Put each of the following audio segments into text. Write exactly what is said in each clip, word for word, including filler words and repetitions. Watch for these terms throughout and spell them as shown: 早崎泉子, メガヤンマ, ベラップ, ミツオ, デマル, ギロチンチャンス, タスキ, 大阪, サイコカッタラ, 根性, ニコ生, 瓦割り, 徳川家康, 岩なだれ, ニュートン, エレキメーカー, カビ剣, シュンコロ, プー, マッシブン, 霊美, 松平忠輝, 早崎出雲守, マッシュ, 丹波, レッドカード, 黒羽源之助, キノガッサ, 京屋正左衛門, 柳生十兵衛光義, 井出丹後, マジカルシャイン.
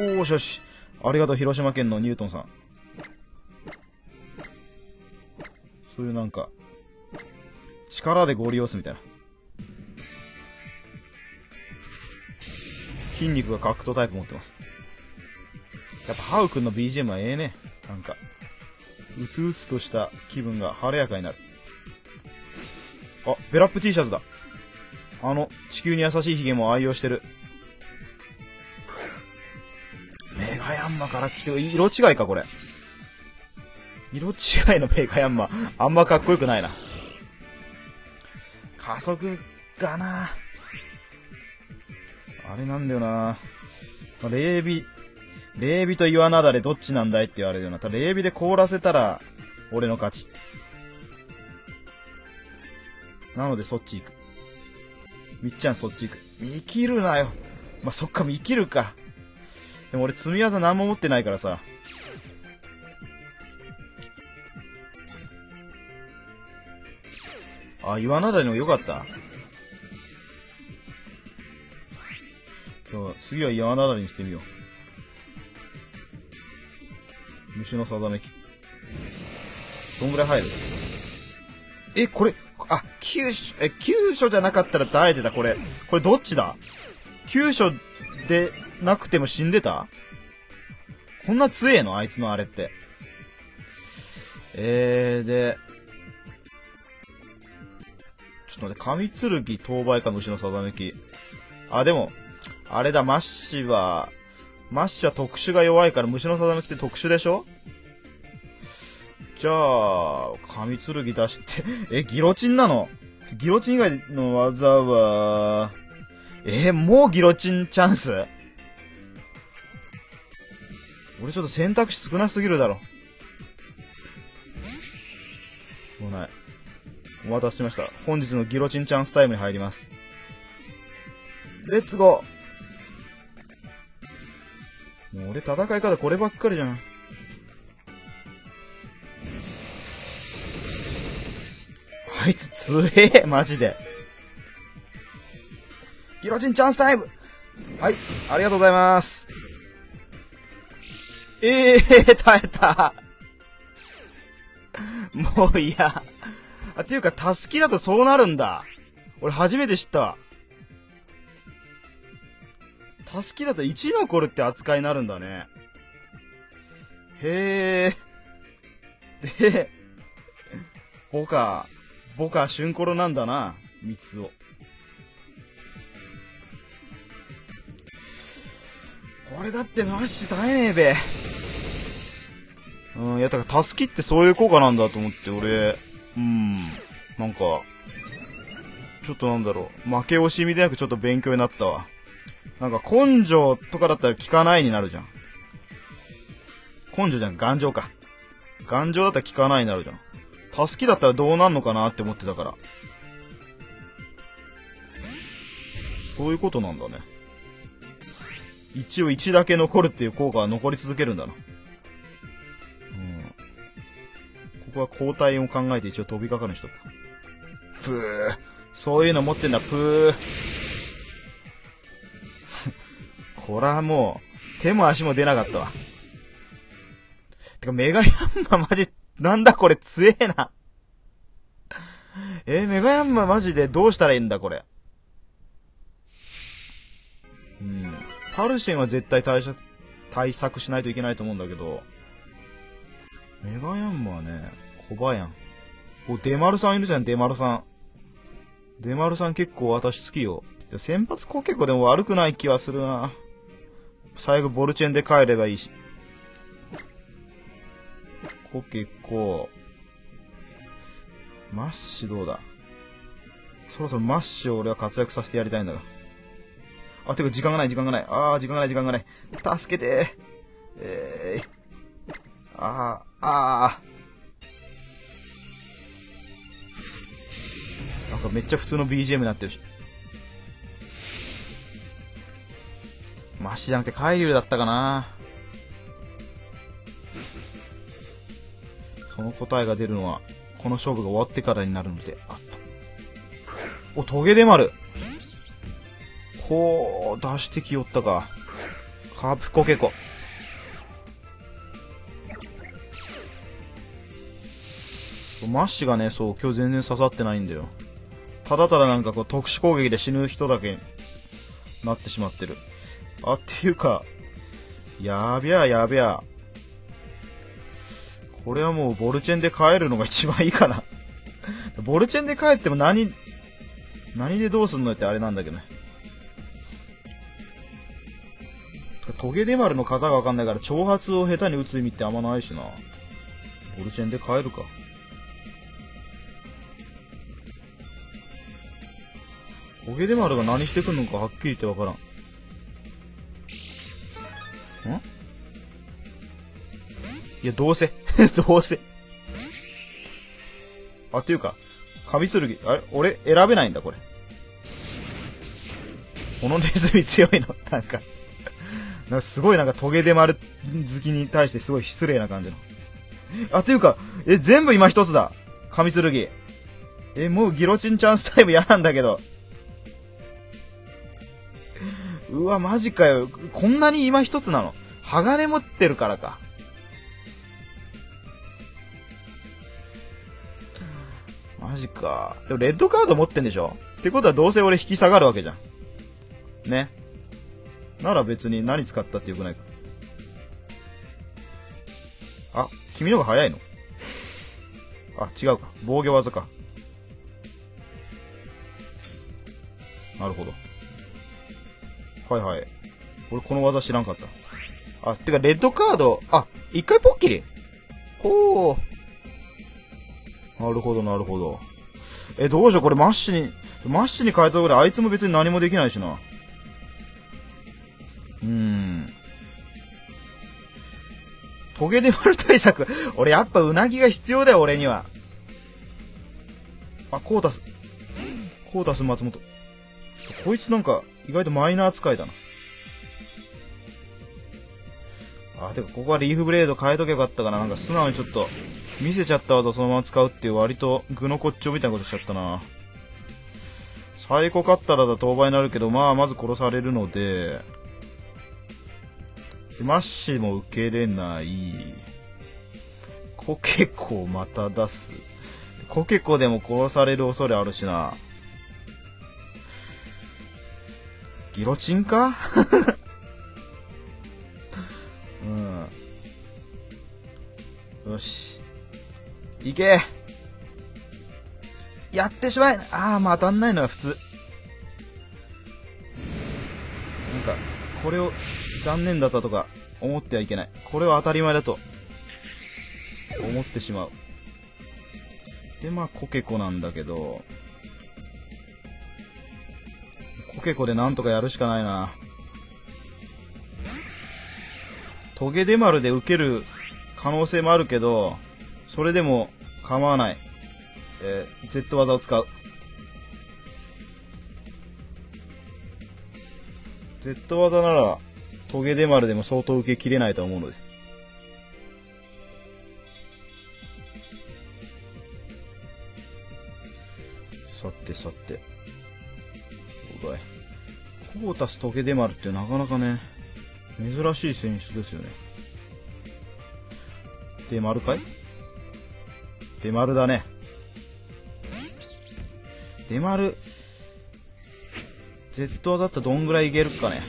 おーしよし。ありがとう、広島県のニュートンさん。そういうなんか、力でゴリ押すみたいな。筋肉が格闘タイプ持ってます。やっぱハウくんの ビージーエム はええね。なんか、うつうつとした気分が晴れやかになる。あ、ベラップ T シャツだ。あの、地球に優しいヒゲも愛用してる。メガヤンマから来て、色違いか、これ。色違いのメガヤンマ、あんまかっこよくないな。加速だな。あれなんだよな。霊美、霊美と岩なだれどっちなんだいって言われるよな。ただ霊美で凍らせたら、俺の勝ち。なのでそっち行く。みっちゃんそっち行く。見切るなよ。まあ、そっか、見切るか。でも俺、積み技何も持ってないからさ。あ、岩なだれのよかった。次は岩なだれにしてみよう。虫の定め機。どんぐらい入る？え、これ、あ、急所、え、急所じゃなかったら耐えてた、これ。これどっちだ？急所でなくても死んでた？こんな強えのあいつのあれって。えー、で、ちょっと待って、神剣、等倍か、虫の定め機。あ、でも、あれだ、マッシュは、マッシュは特殊が弱いから、虫の定め機って特殊でしょ？じゃあ、神剣出して、え、ギロチンなの？ギロチン以外の技は、えー、もうギロチンチャンス？俺ちょっと選択肢少なすぎるだろ。もうない。お待たせしました。本日のギロチンチャンスタイムに入ります。レッツゴー！もう俺戦い方こればっかりじゃん。あいつ強え、マジで。ギロチンチャンスタイム！はい、ありがとうございます。ええー、耐えた。もういや。あ、っていうか、タスキだとそうなるんだ。俺初めて知った。タスキだといち残るって扱いになるんだね。へえ。で、ボカ。ボカ、シュンコロなんだな、ミツオ。これだってマッシュ耐えねえべ。うん、いや、だから、タスキってそういう効果なんだと思って、俺、うん、なんか、ちょっとなんだろう、負け惜しみでなくちょっと勉強になったわ。なんか、根性とかだったら効かないになるじゃん。根性じゃん、頑丈か。頑丈だったら効かないになるじゃん。タスキだったらどうなんのかなって思ってたから。そういうことなんだね。一応いちだけ残るっていう効果は残り続けるんだな。うん。ここは交代を考えて一応飛びかかる人。プー。そういうの持ってんだ、プー。こらもう、手も足も出なかったわ。てか、メガヤンママジ、なんだこれ、強えな。えー、メガヤンママジでどうしたらいいんだこれ。うん。パルシェンは絶対対策、対策しないといけないと思うんだけど。メガヤンマはね、コバヤン。お、デマルさんいるじゃん、デマルさん。デマルさん結構私好きよ。先発攻結構でも悪くない気はするな。最後ボルチェンで帰ればいいし。ここ結構。マッシュどうだ？そろそろマッシュを俺は活躍させてやりたいんだが。あ、てか時間がない時間がない。あー、時間がない時間がない。助けてー。えー、あー、あー。なんかめっちゃ普通の ビージーエム になってるし。マッシュじゃなくて海流だったかな。その答えが出るのは、この勝負が終わってからになるので、あった。お、トゲデマル。ほう、出してきよったか。カプコケコ。マッシュがね、そう、今日全然刺さってないんだよ。ただただなんかこう、特殊攻撃で死ぬ人だけなってしまってる。あ、っていうか、やべややべや。これはもうボルチェンで帰るのが一番いいかな。ボルチェンで帰っても何、何でどうすんのってあれなんだけどね。トゲデマルの型がわかんないから、挑発を下手に打つ意味ってあんまないしな。ボルチェンで帰るか。トゲデマルが何してくんのかはっきり言ってわからん。ん？いや、どうせ。どうせ。あ、っていうか、カビ剣。あれ俺、選べないんだ、これ。このネズミ強いの。なんか、なんかすごいなんかトゲデマル好きに対してすごい失礼な感じの。あ、っていうか、え、全部今一つだ。カビ剣。え、もうギロチンチャンスタイム嫌なんだけど。うわ、マジかよ。こんなに今一つなの。鋼持ってるからか。マジか。でも、レッドカード持ってんでしょ？ってことは、どうせ俺引き下がるわけじゃん。ね。なら別に何使ったってよくないか。あ、君の方が早いの？あ、違うか。防御技か。なるほど。はいはい。俺この技知らんかった。あ、てかレッドカード、あ、一回ポッキリ。ほう。なるほどなるほど。え、どうしようこれマッシュに、マッシュに変えたところであいつも別に何もできないしな。うーん。トゲデマル対策。俺やっぱウナギが必要だよ俺には。あ、コータス。コータス松本。こいつなんか、意外とマイナー扱いだな。あ、てか、ここはリーフブレード変えときゃよかったかな。なんか素直にちょっと、見せちゃった技そのまま使うっていう割と、具の骨頂みたいなことしちゃったな。サイコカッタラだと当倍になるけど、まあ、まず殺されるので、マッシュも受けれない。コケコまた出す。コケコでも殺される恐れあるしな。ギロチンかうん。よし。いけやってしまえ。ああ、まあ当たんないのが普通。なんか、これを残念だったとか思ってはいけない。これは当たり前だと思ってしまう。で、まあ、コケコなんだけど。コケコでなんとかやるしかないな。トゲデマルで受ける可能性もあるけど、それでも構わない。えー、Z 技を使う。Z 技なら、トゲデマルでも相当受けきれないと思うので。さてさて。コータストゲデマルってなかなかね珍しい選出ですよね。デマルかい？デマルだね。デマル Z 技だったらどんぐらいいけるかね。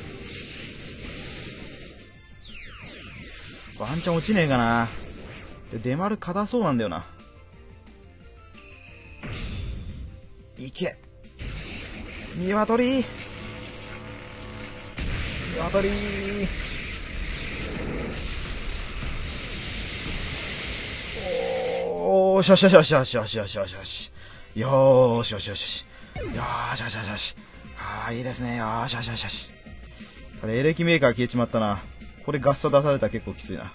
ワンチャン落ちねえかな。デマル硬そうなんだよな。いけニワトリーニワトリーおーしよしよしよしよしよしよしよしよしよーしよしよしよしよーしよしよしよしあーいいですねよーしよしよしよしこれエレキメーカー消えちまったな。これガッサ出されたら結構きついな。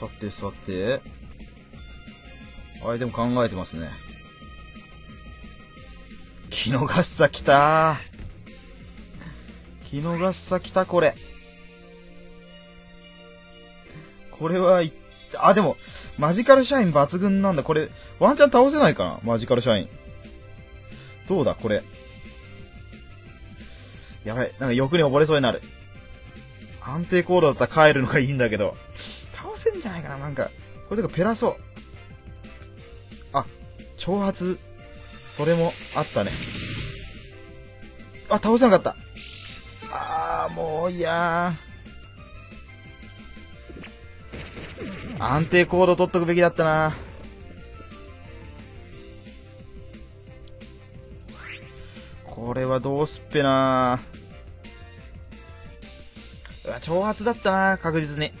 さてさて。アイテム考えてますね。キノガッサ来たー。キノガッサ来たこれ。これは、い、あ、でも、マジカルシャイン抜群なんだ。これ、ワンチャン倒せないかなマジカルシャイン。どうだこれ。やばい。なんか欲に溺れそうになる。安定コードだったら帰るのがいいんだけど。倒せんじゃないかな、なんか。これとかペラそう。あ、挑発。それもあったね。あ、倒せなかった。あー、もういやー。安定コード取っとくべきだったな。これはどうすっぺなー。うわ、挑発だったな、確実に。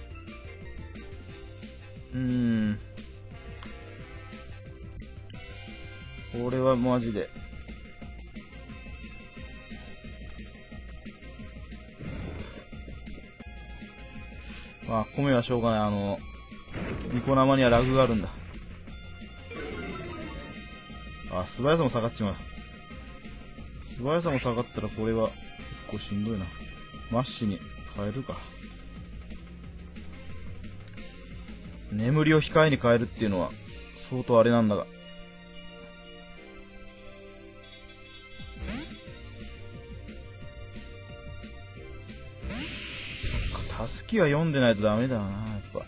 うーん。これはマジで。まあ、米はしょうがない。あの、ニコ生にはラグがあるんだ。あ、素早さも下がっちまう。素早さも下がったらこれは結構しんどいな。マッシュに変えるか。眠りを控えに変えるっていうのは相当あれなんだが、たすきは読んでないとダメだなやっぱ。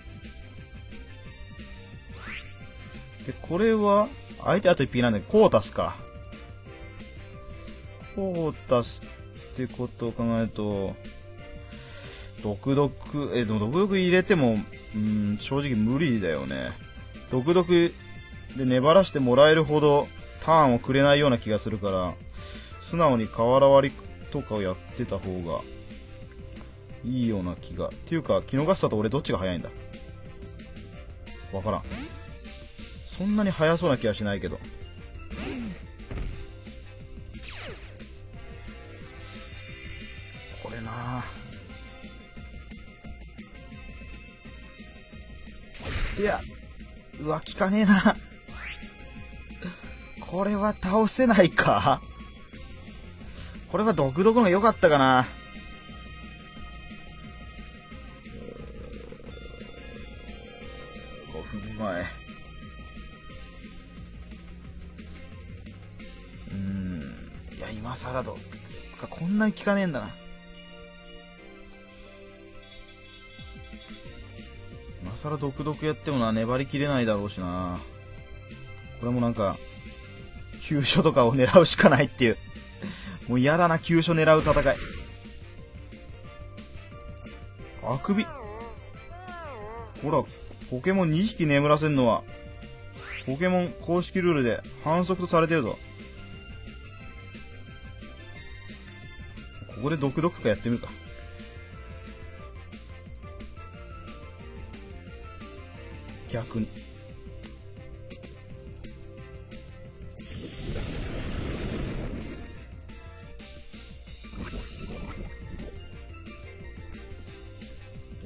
でこれは相手あといっ匹なんだけど、こう足すか、こう足すってことを考えると毒毒、えでも毒毒入れてもうん、正直無理だよね。独独で粘らしてもらえるほどターンをくれないような気がするから、素直に瓦割りとかをやってた方がいいような気が。っていうか、木のガスだと俺どっちが早いんだわからん。そんなに速そうな気はしないけど。これなあ、いや、うわ、効かねえな。これは倒せないか。これは毒毒のが良かったかな。ごふんまえ。うん、いや、今更どうか、こんなに効かねえんだな。それ独々やってもな、粘りきれないだろうしな。これもなんか急所とかを狙うしかないっていう。もう嫌だな、急所狙う戦い。あくび、ほら、ポケモンにひき眠らせるのはポケモン公式ルールで反則とされてるぞ。ここで独々かやってみるか。逆に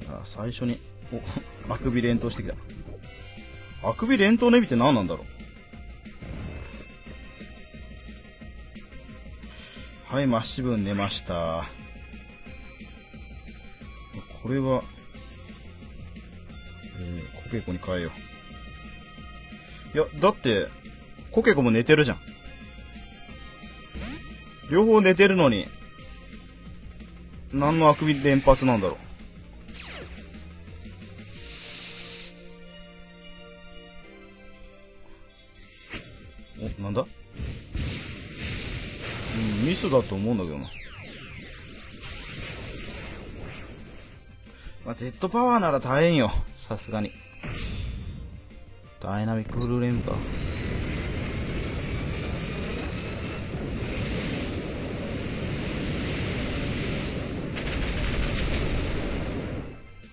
あ、最初におあくび連投してきた。あくび連投の意味って何なんだろう。はい、マッシブン寝ました。これはコケコに変えよう。いや、だって、コケコも寝てるじゃん。両方寝てるのに、何のあくび連発なんだろう。お、なんだ？うん、ミスだと思うんだけどな。まあ、Z パワーなら耐えんよ。さすがに。ダイナミックフルレームか。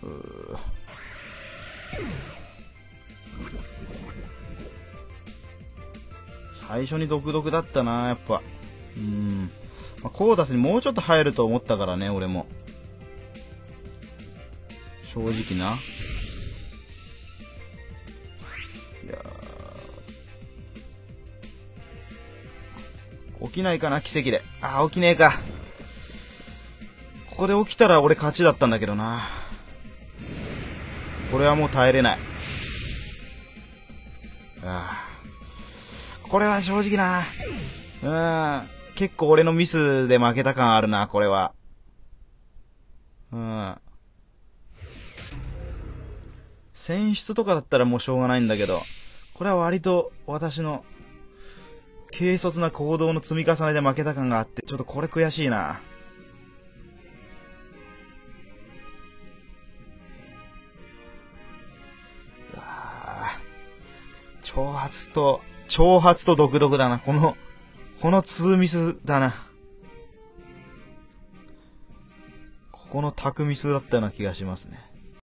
うー最初に独々だったなやっぱ。うん、まあ、コーダスにもうちょっと入ると思ったからね俺も、正直な。起きないかな、奇跡で。ああ、起きねえか。ここで起きたら俺勝ちだったんだけどな。これはもう耐えれない。ああ、これは正直な、うん。結構俺のミスで負けた感あるな、これは。うん。選出とかだったらもうしょうがないんだけど、これは割と私の軽率な行動の積み重ねで負けた感があって、ちょっとこれ悔しいな。うわぁ。挑発と、挑発と独特だな。この、このツーミスだな。ここのタクミスだったような気がしますね。